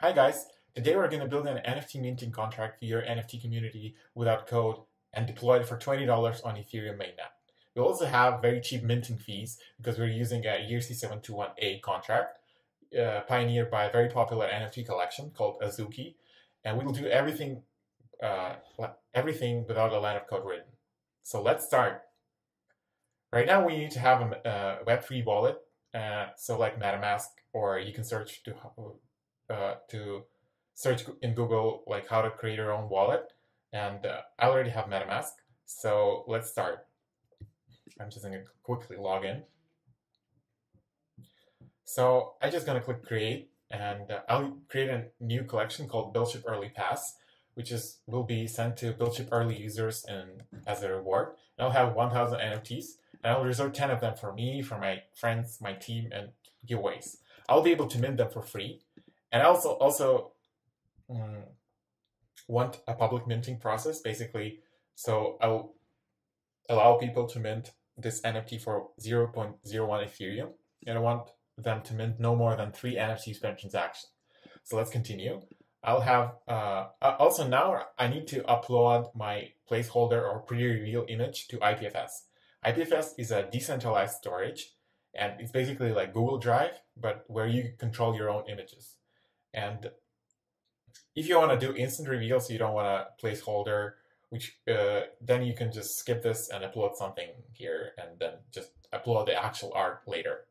Hi guys, today we're going to build an NFT minting contract for your NFT community without code and deploy it for $20 on Ethereum mainnet. We'll also have very cheap minting fees because we're using a ERC721A contract pioneered by a very popular NFT collection called Azuki, and we'll do everything without a line of code written. So let's start. Right now we need to have a Web3 wallet, so like MetaMask, or you can search to search in Google like how to create your own wallet, and I already have MetaMask, so let's start. I'm just going to quickly log in. So I'm just going to click create, and I'll create a new collection called Buildship Early Pass, which will be sent to Buildship Early users and as a reward. And I'll have 1,000 NFTs, and I'll reserve 10 of them for me, for my friends, my team, and giveaways. I'll be able to mint them for free. And I also want a public minting process, basically. So I'll allow people to mint this NFT for 0.01 Ethereum. And I want them to mint no more than 3 NFTs per transaction. So let's continue. I'll have, also now I need to upload my placeholder or pre-reveal image to IPFS. IPFS is a decentralized storage, and it's basically like Google Drive, but where you control your own images. And if you want to do instant reveal, so you don't want a placeholder, which then you can just skip this and upload something here, and then just upload the actual art later.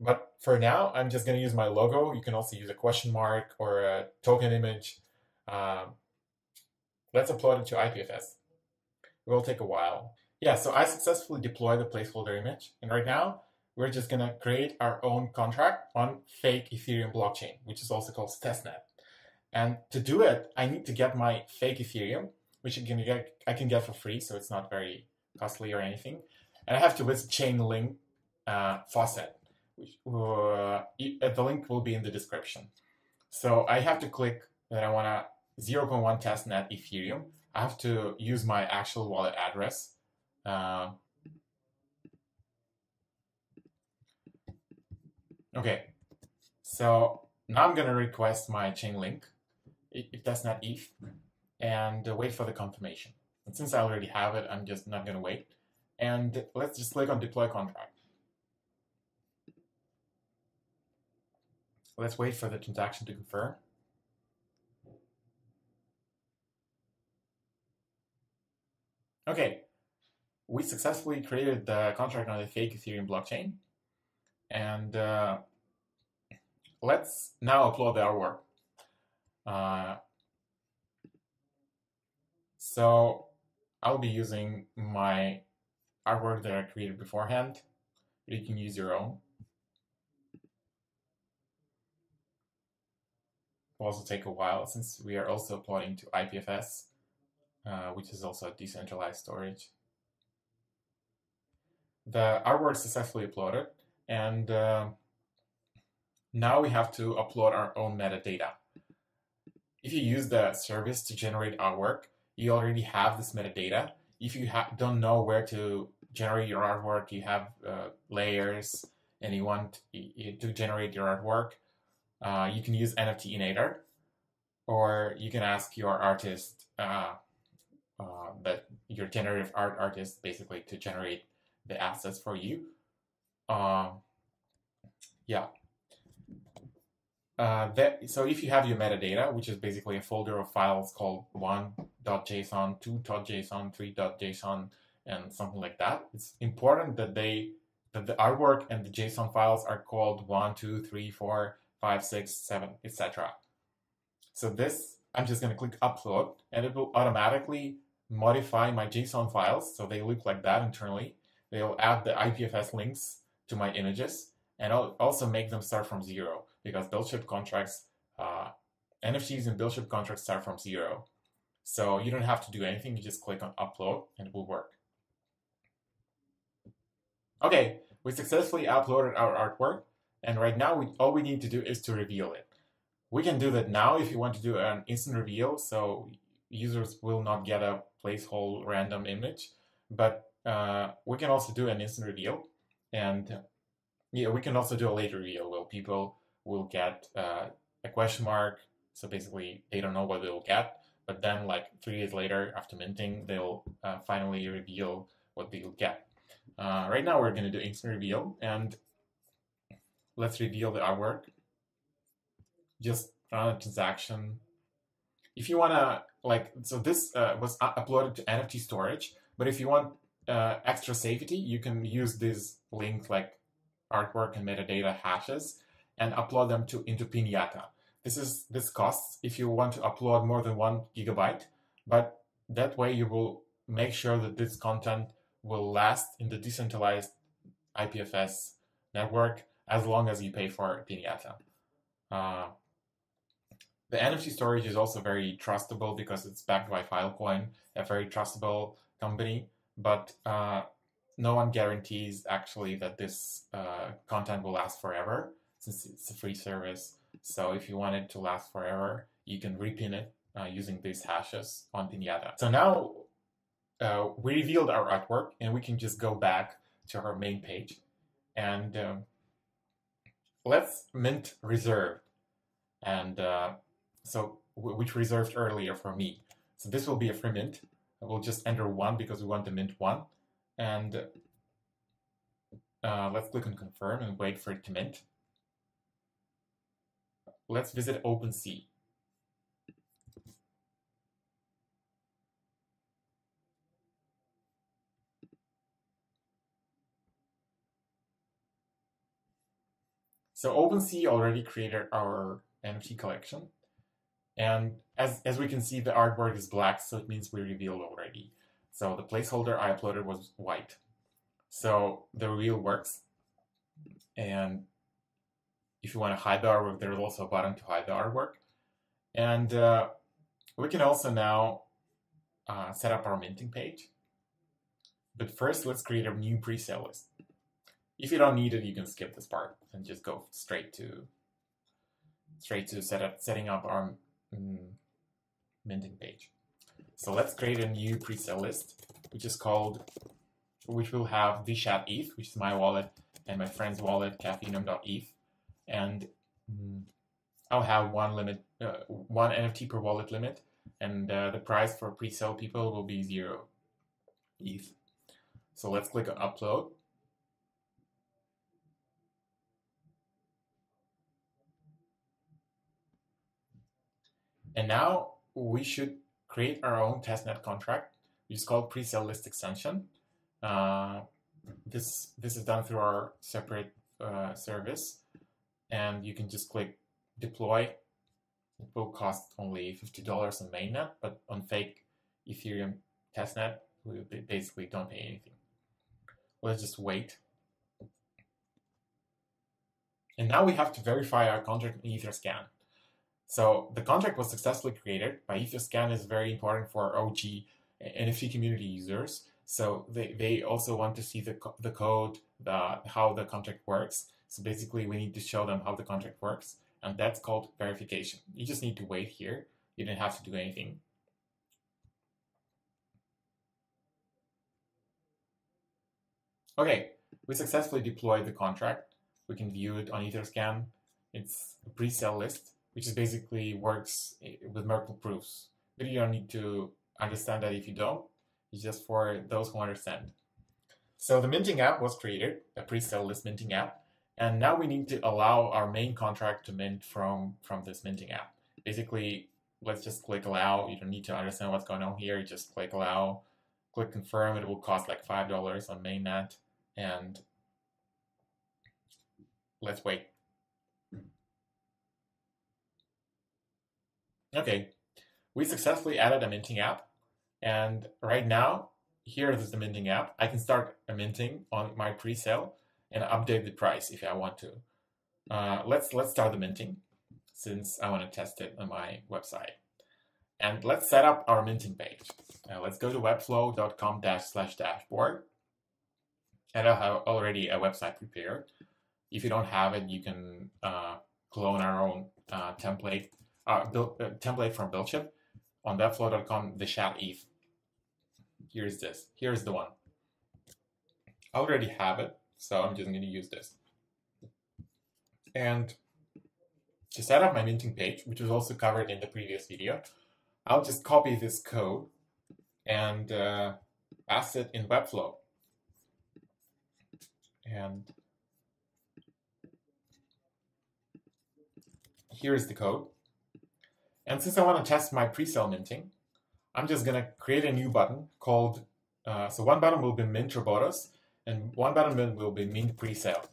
But for now, I'm just going to use my logo. You can also use a question mark or a token image. Let's upload it to IPFS. It will take a while. Yeah, so I successfully deployed the placeholder image, and right now we're just going to create our own contract on fake Ethereum blockchain, which is also called Testnet. And to do it, I need to get my fake Ethereum, which I can get for free, so it's not very costly or anything. And I have to visit Chainlink faucet. The link will be in the description. So I have to click that I want a 0.1 Testnet Ethereum. I have to use my actual wallet address. Okay, so now I'm going to request my Chainlink, if that's not ETH, and wait for the confirmation. And since I already have it, I'm just not going to wait. And let's just click on Deploy Contract. Let's wait for the transaction to confirm. Okay, we successfully created the contract on the fake Ethereum blockchain. And let's now upload the artwork. So I'll be using my artwork that I created beforehand. You can use your own. It'll also take a while since we are also uploading to IPFS, which is also a decentralized storage. The artwork successfully uploaded. And now we have to upload our own metadata. If you use the service to generate artwork, you already have this metadata. If you don't know where to generate your artwork, you have layers, and you want to generate your artwork, you can use NFTinator, or you can ask your artist, your generative art artist, basically, to generate the assets for you. So if you have your metadata, which is basically a folder of files called 1.json, 2.json, 3.json, and something like that, it's important that the artwork and the JSON files are called 1, 2, 3, 4, 5, 6, 7, etc. So this, I'm just going to click upload, and it will automatically modify my JSON files, so they look like that internally. They'll add the IPFS links to my images, and I'll also make them start from zero, because Buildship contracts, NFTs in Buildship contracts start from zero. So you don't have to do anything, you just click on upload and it will work. Okay, we successfully uploaded our artwork, and right now all we need to do is to reveal it. We can do that now if you want to do an instant reveal, so users will not get a placeholder random image, but we can also do an instant reveal. And yeah, we can also do a later reveal where people will get a question mark So basically, they don't know what they'll get. But then, like 3 days later, after minting, they'll finally reveal what they'll get. Right now, we're going to do instant reveal, and let's reveal the artwork. Just run a transaction. If you want to, like, so this was uploaded to NFT storage, but if you want extra safety, you can use these linked like artwork and metadata hashes and upload them to into Pinata. This costs if you want to upload more than 1 GB, but that way you will make sure that this content will last in the decentralized IPFS network as long as you pay for Pinata. The NFT storage is also very trustable because it's backed by Filecoin, a very trustable company, but no one guarantees actually that this content will last forever since it's a free service. So if you want it to last forever, you can repin it using these hashes on Pinata. So now we revealed our artwork, and we can just go back to our main page. And let's mint reserved, and so which reserved earlier for me. So this will be a free mint. We'll just enter 1 because we want to mint 1. And let's click on confirm and wait for it to mint. Let's visit OpenSea. So OpenSea already created our NFT collection. And as we can see, the artwork is black, so it means we revealed already. So the placeholder I uploaded was white. So the reveal works. And if you want to hide the artwork, there's also a button to hide the artwork. And we can also now set up our minting page. But first, let's create a new presale list. If you don't need it, you can skip this part and just go straight to setting up our minting page. So let's create a new presale list, which will have VChat ETH, which is my wallet, and my friend's wallet, caffeinum.eth. And I'll have one NFT per wallet limit, and the price for presale people will be 0 ETH. So let's click on upload. And now we should create our own testnet contract, which is called presale list extension. This is done through our separate service, and you can just click deploy. It will cost only $50 on mainnet, but on fake Ethereum testnet, we basically don't pay anything. Let's just wait. And now we have to verify our contract in EtherScan. So the contract was successfully created by EtherScan. Is very important for OG NFT community users. So they also want to see the code, how the contract works. So basically we need to show them how the contract works, and that's called verification. You just need to wait here. You don't have to do anything. Okay, we successfully deployed the contract. We can view it on EtherScan. It's a pre-sale list, which is basically works with Merkle proofs. But you don't need to understand that if you don't. It's just for those who understand. So the minting app was created, a presale list minting app. And now we need to allow our main contract to mint from this minting app. Basically, let's just click allow. You don't need to understand what's going on here. You just click allow, click confirm. It will cost like $5 on mainnet. And let's wait. Okay, we successfully added a minting app, and right now, here is the minting app. I can start a minting on my presale and update the price if I want to. Let's start the minting, since I want to test it on my website. And let's set up our minting page. Let's go to webflow.com/dashboard, and I'll have already a website prepared. If you don't have it, you can clone our own template. Template from Buildship on webflow.com, the chat ETH. Here's this. Here's the one. I already have it, so I'm just going to use this. And To set up my minting page, which was also covered in the previous video, I'll just copy this code and paste it in Webflow. And here is the code. And since I want to test my pre-sale minting, I'm just going to create a new button called, so one button will be mint robotos and one button will be mint pre-sale.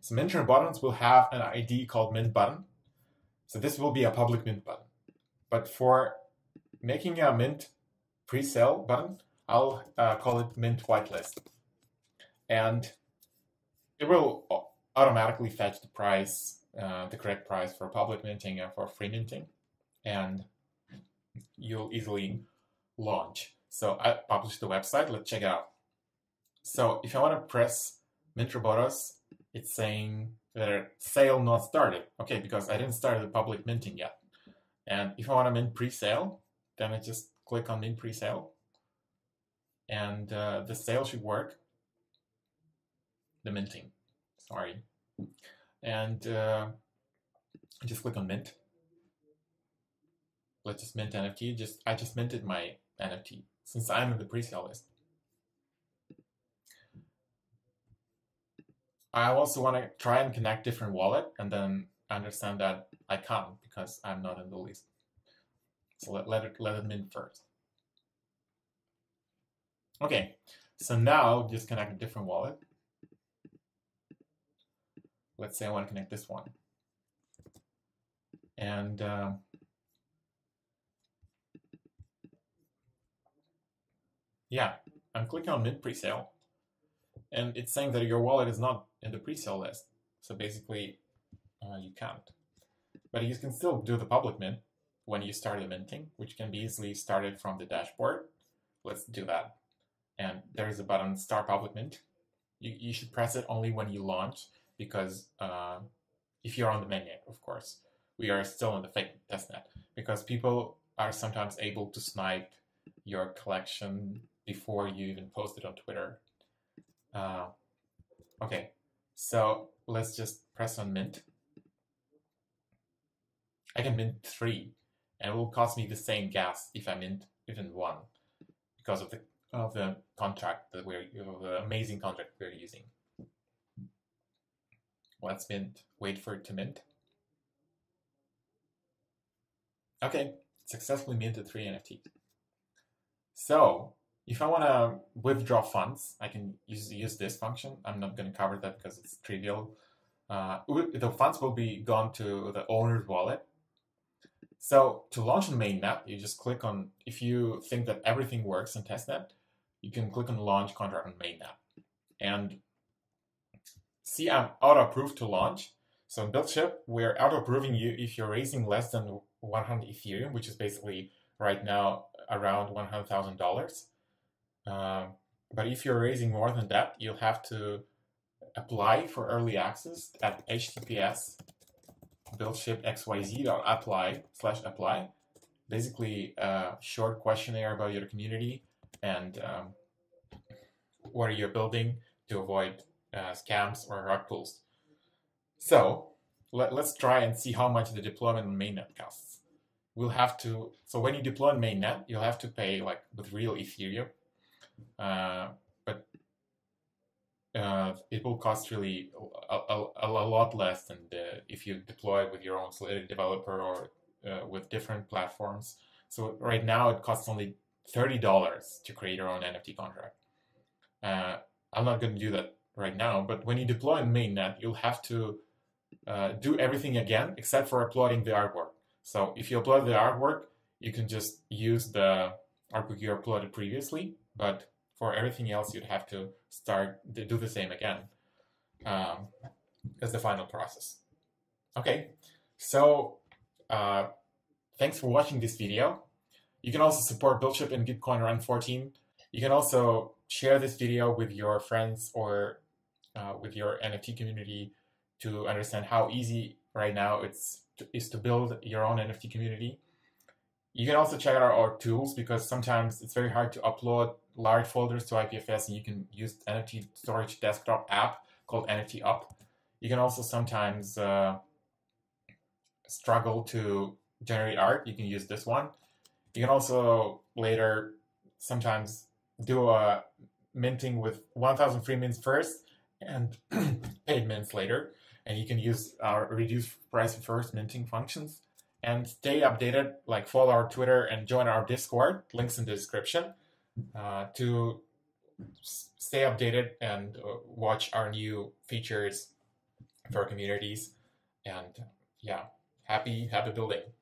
So mint robotos will have an ID called mint button. So this will be a public mint button. But for making a mint pre-sale button, I'll call it mint whitelist. And it will automatically fetch the price, the correct price for public minting and for free minting, and you'll easily launch. So I published the website, let's check it out. So if I want to press mint robotos, it's saying that sale not started. Okay, because I didn't start the public minting yet. And if I want to mint pre-sale, then I just click on mint pre-sale, and the sale should work. The minting, sorry. And just click on mint. Let's just mint NFT. I just minted my NFT since I'm in the pre-sale list. I also want to try and connect different wallet, and then understand that I can't because I'm not in the list. So let it mint first. Okay, so now just connect a different wallet. Let's say I want to connect this one, and yeah, I'm clicking on mint presale, and it's saying that your wallet is not in the presale list. So basically, you can't. But you can still do the public mint when you start the minting, which can be easily started from the dashboard. Let's do that. And there is a button start public mint. You should press it only when you launch, because if you're on the mainnet, of course, we are still in the fake testnet, because people are sometimes able to snipe your collection before you even post it on Twitter. Okay, so let's just press on mint. I can mint 3, and it will cost me the same gas if I mint even 1, because of the contract that the amazing contract we're using. Let's mint, wait for it to mint. Okay, successfully minted 3 NFTs. So if I want to withdraw funds, I can use this function. I'm not going to cover that because it's trivial. The funds will be gone to the owner's wallet. So to launch on mainnet, you just click on, if you think that everything works in testnet, you can click on launch contract on mainnet. And see, I'm auto-approved to launch. So in Buildship, we're auto-approving you if you're raising less than 100 Ethereum, which is basically right now around $100,000. But if you're raising more than that, you'll have to apply for early access at https://buildshipxyz.apply/apply. Basically, a short questionnaire about your community and what are you building to avoid scams or rug pulls. So let's try and see how much the deployment on mainnet costs. We'll have to, so when you deploy on mainnet, you'll have to pay like with real Ethereum, but it will cost really a lot less than if you deploy it with your own Solidity developer or with different platforms. So right now it costs only $30 to create your own NFT contract. I'm not going to do that right now, but when you deploy in mainnet, you'll have to do everything again except for uploading the artwork. So if you upload the artwork, you can just use the artwork you uploaded previously, but for everything else, you'd have to start to do the same again as the final process. Okay, so thanks for watching this video. You can also support Buildship in Gitcoin Run 14. You can also share this video with your friends or with your NFT community to understand how easy right now is to build your own NFT community. You can also check out our tools, because sometimes it's very hard to upload large folders to IPFS, and you can use NFT storage desktop app called NFT Up. You can also sometimes struggle to generate art, you can use this one. You can also later sometimes do a minting with 1,000 free mints first and paid mints later. And you can use our reduced price first minting functions. And stay updated, like follow our Twitter and join our Discord, links in the description, to stay updated and watch our new features for communities. And yeah, happy building.